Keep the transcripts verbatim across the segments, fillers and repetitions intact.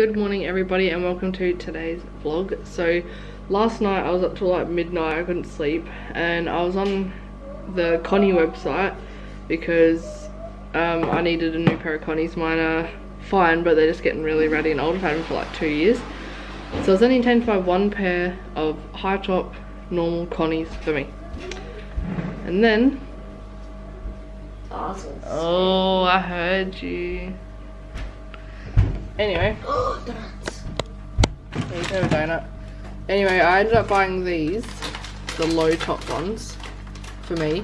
Good morning everybody and welcome to today's vlog. So last night I was up till like midnight, I couldn't sleep, and I was on the Connie website because um, I needed a new pair of Connies. Mine are fine but they're just getting really ratty and old. I've had them for like two years. So I was only intended to buy one pair of high top normal Connies for me. And then... Awesome. Oh, I heard you. Anyway, oh, donuts. You can have a donut. Anyway, I ended up buying these, the low top ones, for me,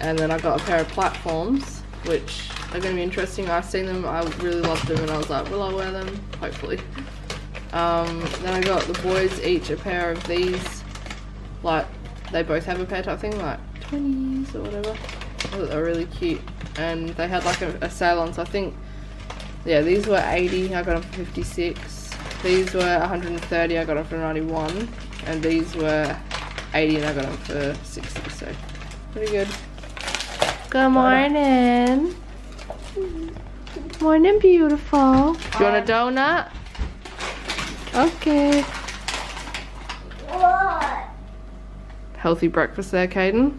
and then I got a pair of platforms, which are going to be interesting. I've seen them, I really loved them, and I was like, will I wear them? Hopefully. Um, then I got the boys each a pair of these, like they both have a pair type thing, like twenties or whatever. I thought they were really cute, and they had like a, a sale on, so I think. Yeah, these were eighty, I got them for fifty-six. These were one hundred and thirty, I got them for ninety-one. And these were eighty, and I got them for sixty, so pretty good. Good morning. Good morning, beautiful. Do you want a donut? Okay. What? Healthy breakfast there, Kayden.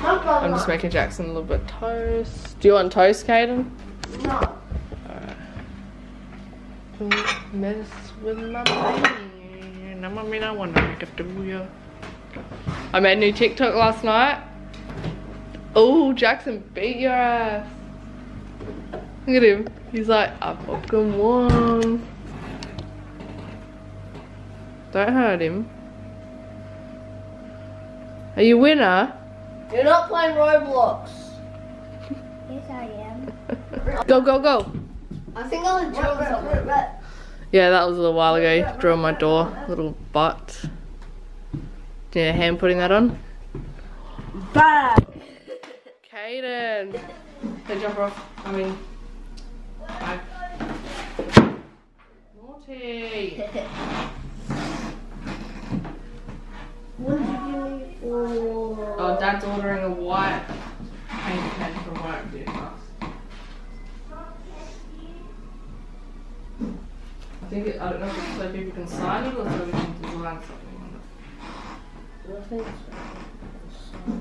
I'm just making Jaxon a little bit of toast. Do you want toast, Kayden? No. Alright. Don't mess with my brain. I'm gonna be no one to do ya. I made a new TikTok last night. Oh, Jaxon beat your ass. Look at him. He's like, I fucking won. Don't hurt him. Are you a winner? You're not playing Roblox. Yes, I am. Go, go, go. I think I was drawing something. Yeah, that was a little while ago. Drew on my door. Little butt. Do you need a hand putting that on? Back. Kayden. Hey, jump off. I mean, bye. Naughty. What did you order? Oh, Dad's ordering a white paint pen for white beer glass. I think it, I don't know if it's so people can sign it or so we can design something on it. I think so.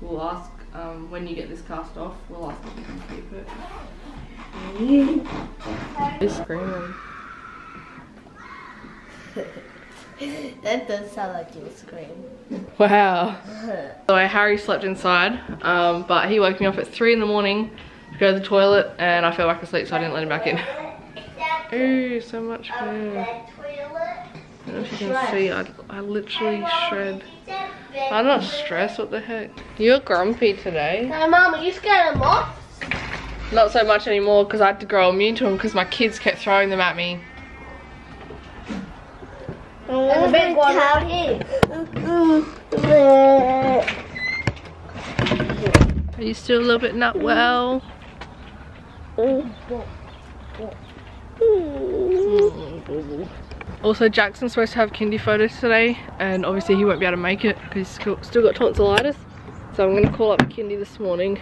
We'll ask um, when you get this cast off. We'll ask if you can keep it. Mm. It's screaming. That does sound like you scream. Wow. So Harry slept inside, um, but he woke me up at three in the morning to go to the toilet, and I fell back asleep, so I didn't let him back in. Ooh, so much hair. I don't know if you can see, I, I literally shred. I'm not stressed, what the heck? You're grumpy today. No, Mum, are you scared of moths? Not so much anymore, because I had to grow immune to them, because my kids kept throwing them at me. And a big one out here. Are you still a little bit not well? Also, Jackson's supposed to have kindy photos today, and obviously he won't be able to make it because he's still got tonsillitis. So I'm going to call up kindy this morning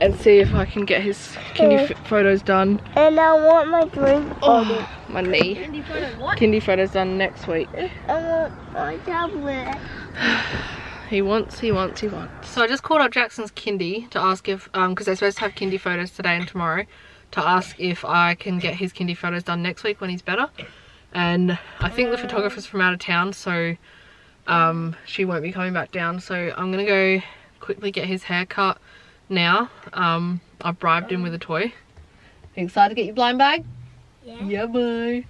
and see if I can get his kindy photos done. And I want my drink. Oh, my knee. Kindy photo what? Kindy photos done next week. I want my tablet. He wants, he wants, he wants. So I just called up Jackson's kindy to ask if, um, because they're supposed to have kindy photos today and tomorrow, to ask if I can get his kindy photos done next week when he's better. And I think the photographer's from out of town, so um, she won't be coming back down. So I'm gonna go quickly get his hair cut. Now, um, I bribed him with a toy. You excited to get your blind bag? Yeah. Yeah, boy.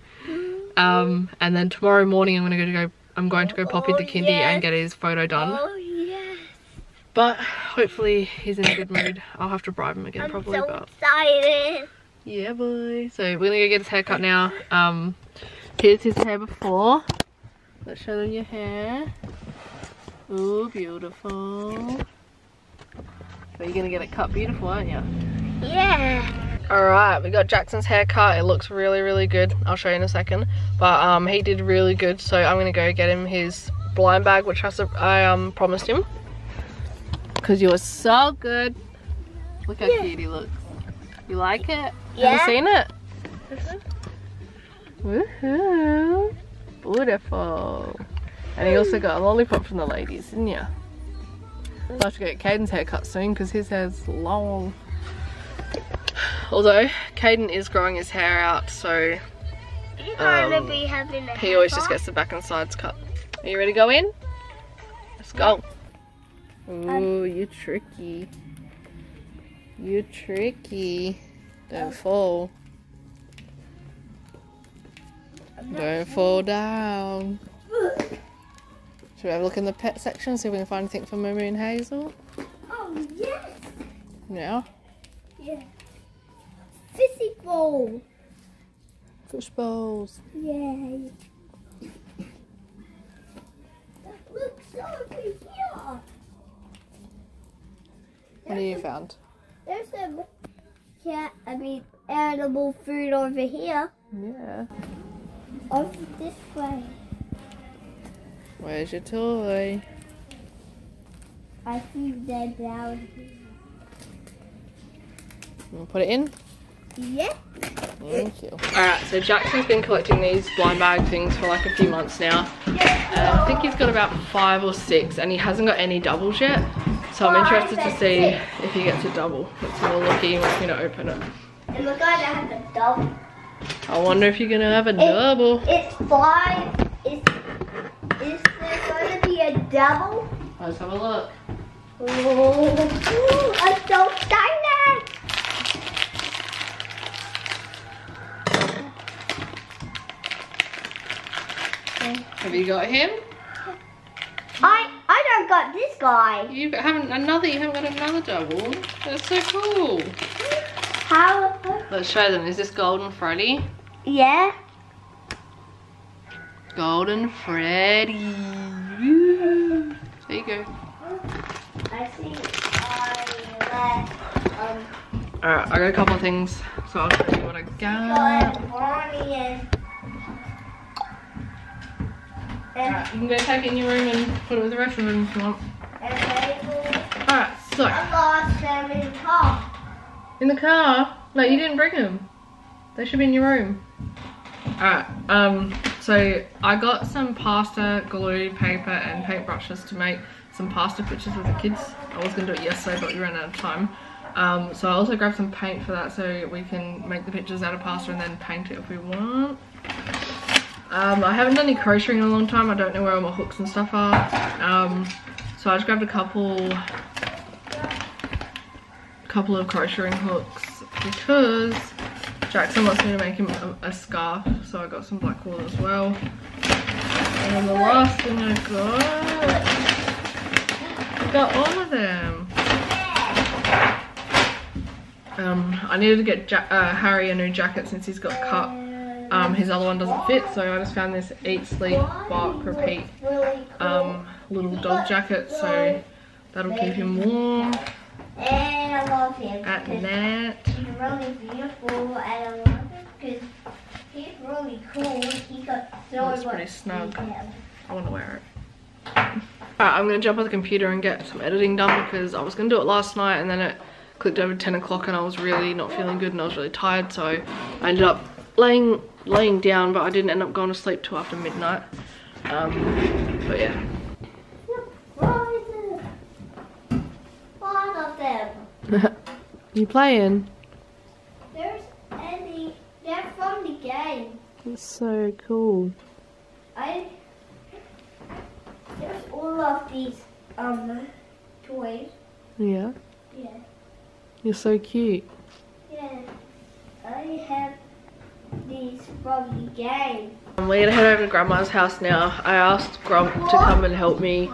Um, and then tomorrow morning, I'm gonna go. To go I'm going to go pop oh, into kindy yes. and get his photo done. Oh yes. But hopefully, he's in a good mood. I'll have to bribe him again, I'm probably. So but... excited. Yeah, boy. So we're gonna go get his hair cut now. Um, here's his hair before. Let's show them your hair. Ooh, beautiful. But you're gonna get it cut beautiful, aren't you? Yeah. Alright, we got Jackson's hair cut. It looks really, really good. I'll show you in a second. But um, he did really good, so I'm gonna go get him his blind bag, which I, I um, promised him. Because you were so good. Look how yeah. cute he looks. You like it? Yeah. Have you seen it? Woohoo! Beautiful. And you also got a lollipop from the ladies, didn't you? I'll have to get Kayden's haircut soon because his hair's long. Although Kayden is growing his hair out, so you can't um, be having a he always just gets the back and sides cut. Are you ready to go in? Let's go. Ooh, you're tricky. You're tricky. Don't fall. Don't fall down. Should we have a look in the pet section, see if we can find anything for Moo Moo and Hazel? Oh, yes! Now? Yeah. Fizzy bowl. Fish bowls. Yay. That looks over here. What have you found? There's some cat, I mean, animal food over here. Yeah. Over this way. Where's your toy? I see them down here. You want to put it in? Yeah. Thank you. Alright, so Jaxon's been collecting these blind bag things for like a few months now. Yeah. Uh, I think he's got about five or six and he hasn't got any doubles yet. So I'm interested to see if he gets a double. Let's have a look. He wants me to open it. And look, I have a double. I wonder if you're going to have a it, double. It's five. It's Is there going to be a double? Let's have a look. Ooh, I'm so excited! Have you got him? I I don't got this guy. You haven't another. You haven't got another double. That's so cool. How? Let's show them. Is this Golden Freddy? Yeah. Golden Freddy. Woo. There you go. I see. Um, Alright, I got a couple of things, so I'll show you what I got. And right, you can go take it in your room and put it with the rest of them if you want. Alright, so. I lost them in the car. In the car? No, you didn't bring them. They should be in your room. Alright, um. So I got some pasta, glue, paper and paintbrushes to make some pasta pictures with the kids. I was going to do it yesterday but we ran out of time. Um, so I also grabbed some paint for that so we can make the pictures out of pasta and then paint it if we want. Um, I haven't done any crocheting in a long time. I don't know where all my hooks and stuff are. Um, so I just grabbed a couple, couple of crocheting hooks because Jaxon wants me to make him a, a scarf, so I got some black wool as well. And then the last thing I got, I got all of them. Um, I needed to get ja uh, Harry a new jacket since he's got cut. Um, his other one doesn't fit, so I just found this eat, sleep, bark, repeat um, little dog jacket, so that'll keep him warm. And I love him. At that. He's really beautiful and I love him because he's really cool. He got so it's pretty snug. I want to wear it. Alright, I'm going to jump on the computer and get some editing done because I was going to do it last night and then it clicked over ten o'clock and I was really not feeling good and I was really tired, so I ended up laying laying down, but I didn't end up going to sleep till after midnight. Um, but yeah. You playing? There's Eddie. They're from the game. That's so cool. I there's all of these um toys. Yeah. Yeah. You're so cute. Yeah. I have these from the game. We're gonna head over to Grandma's house now. I asked Grump to come and help me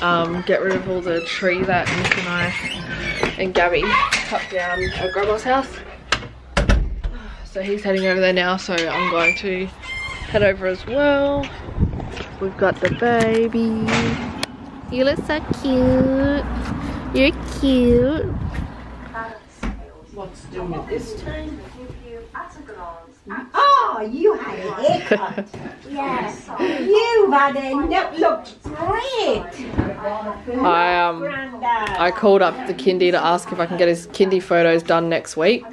um get rid of all the tree that Nick and I and Gabby cut down at Grandma's house. So he's heading over there now, so I'm going to head over as well. We've got the baby. You look so cute. You're cute. What's doing at this time? Oh, you had a haircut. Yes. You had a nut, looked great. I, um, I called up the kindy to ask if I can get his kindy photos done next week.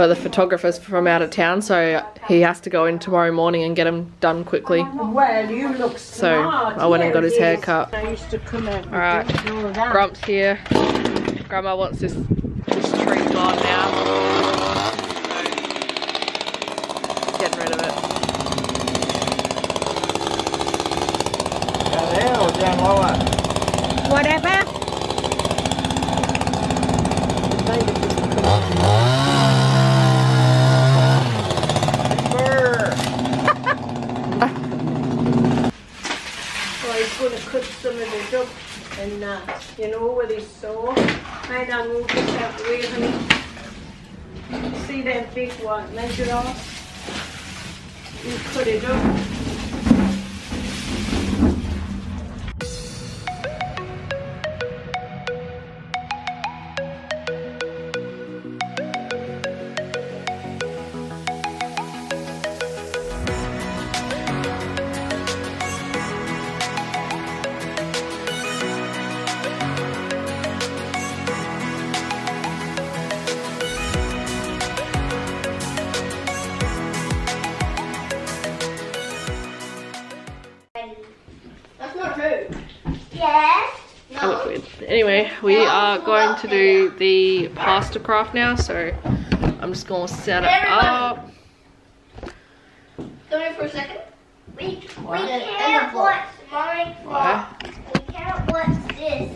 but the photographer's from out of town, so he has to go in tomorrow morning and get him done quickly. Well, you look smart. So I went yeah, and got his hair cut. Alright, Grump's here. Grandma wants this, this tree gone now. Getting rid of it. Down there or down lower? Whatever. And uh, you know, with his saw, I don't move this out the way, honey. See that big one, measure it off. You cut it up. Anyway, we are going to do the pasta craft now, so I'm just going to set it up. Come here for a second. We, we can't watch mine. Why? We can't watch this.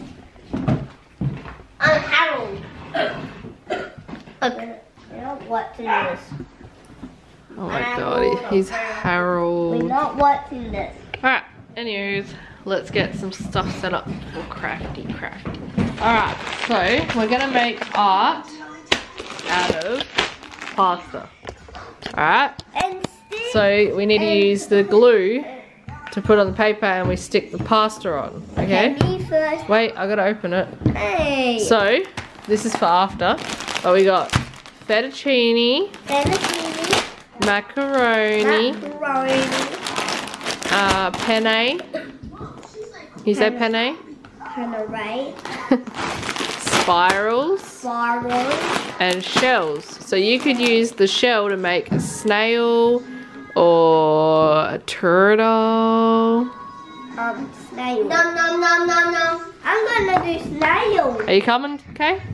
I'm Harold. Okay. We're not watching this. Oh my god, he's Harold. We're not watching this. Alright, anyways. Let's get some stuff set up for crafty crafty. Alright, so we're gonna make art out of pasta. Alright, so we need to use the glue to put on the paper and we stick the pasta on, okay? Wait, I gotta open it. So, this is for after, but we got fettuccine, macaroni, uh, penne. You said penne? Penne, right? Spirals. Spirals. And shells. So you could use the shell to make a snail or a turtle. Um, snail. No, no, no, no, no. I'm gonna do snail. Are you coming, Kay? Okay.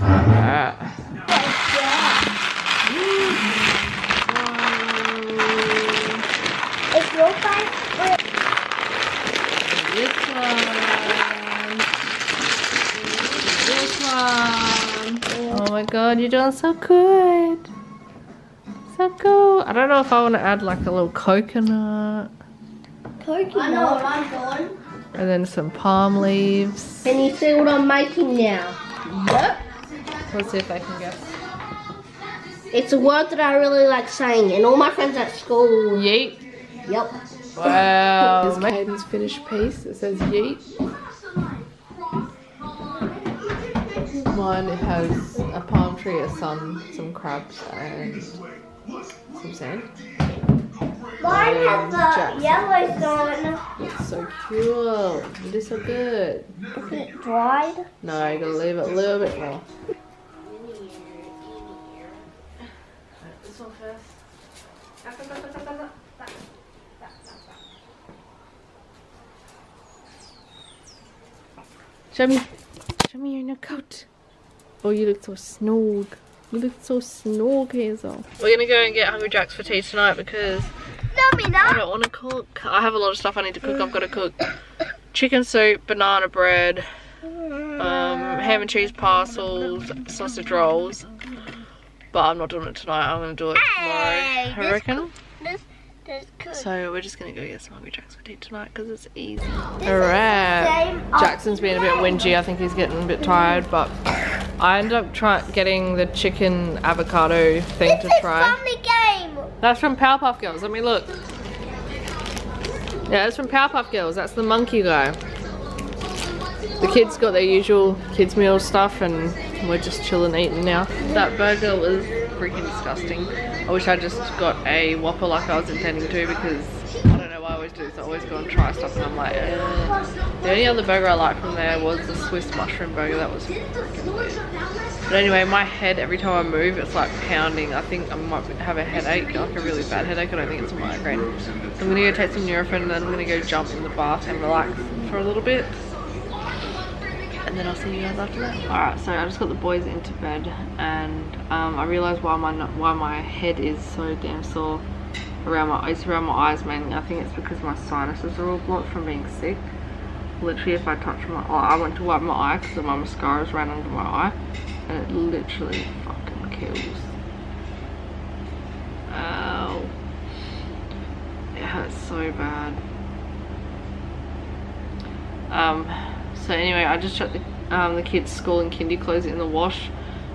Alright. It's your five. This one. This one. Oh my god, you're doing so good. So cool. I don't know if I want to add like a little coconut. Coconut? I know what I'm doing. And then some palm leaves. Can you see what I'm making now? Yep. Let's see if I can guess. It's a word that I really like saying, and all my friends at school. Yeet. Yep. Wow. Here's Kayden's finished piece. It says yeet. Mine has a palm tree, a sun, some crabs, and some sand. Mine has the Jaxon. Yellow sun. It's so cute. You did so good. Is it dried? No, you gotta leave it a little bit more. This one first. Show me, show me your new coat. Oh, you look so snog. You look so snog, Hazel. We're gonna go and get Hungry Jack's for tea tonight because no, me not. I don't want to cook. I have a lot of stuff I need to cook. I've got to cook chicken soup, banana bread, um, ham and cheese parcels, sausage rolls. But I'm not doing it tonight. I'm gonna do it tomorrow. Hey, I reckon. This, so we're just gonna go get some Hungry Jack's for tea tonight because it's easy. Alright, Jackson's been a bit whingy. I think he's getting a bit tired, but I ended up trying getting the chicken avocado thing this to try. Is from the game. That's from Powerpuff Girls. Let me look. Yeah, it's from Powerpuff Girls. That's the monkey guy. The kids got their usual kids meal stuff, and we're just chilling eating now. That burger was freaking disgusting. I wish I just got a Whopper like I was intending to because I don't know why we always do is I always go and try stuff and I'm like, eh. The only other burger I liked from there was the Swiss mushroom burger. That was freaking weird. But anyway, my head, every time I move, it's like pounding. I think I might have a headache, like a really bad headache. I don't think it's a migraine. So I'm going to go take some Neurofen and then I'm going to go jump in the bath and relax for a little bit. And then I'll see you guys after that. Alright, so I just got the boys into bed and um, I realised why my why my head is so damn sore around my it's around my eyes mainly. I think it's because my sinuses are all blocked from being sick. Literally, if I touch my eye, I went to wipe my eye because my mascara's ran under my eye, and it literally fucking kills. Ow! It hurts so bad. Um. So anyway, I just checked the, um, the kids' school and kindy clothes in the wash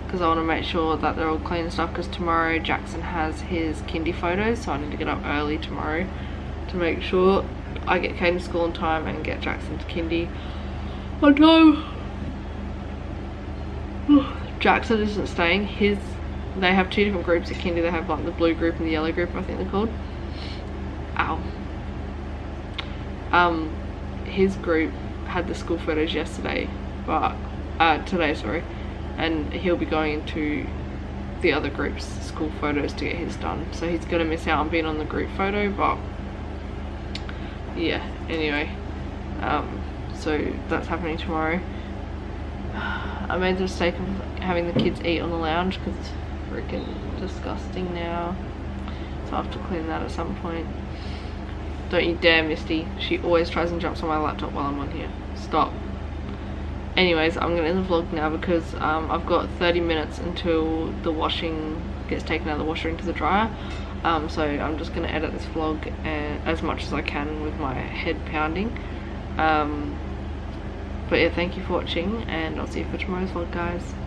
because I want to make sure that they're all clean and stuff because tomorrow Jaxon has his kindy photos, so I need to get up early tomorrow to make sure I get Kayden to school on time and get Jaxon to kindy on time. Jaxon isn't staying. His, they have two different groups at kindy. They have like the blue group and the yellow group, I think they're called. Ow. Um, his group had the school photos yesterday, but uh, today, sorry, and he'll be going into the other group's school photos to get his done, so he's gonna miss out on being on the group photo. But yeah, anyway, um, so that's happening tomorrow. I made the mistake of having the kids eat on the lounge because it's freaking disgusting now, so I have to clean that at some point. Don't you dare, Misty. She always tries and jumps on my laptop while I'm on here. Stop. Anyways, I'm going to end the vlog now because um, I've got thirty minutes until the washing gets taken out of the washer into the dryer. Um, so I'm just going to edit this vlog and, as much as I can with my head pounding. Um, but yeah, thank you for watching and I'll see you for tomorrow's vlog, guys.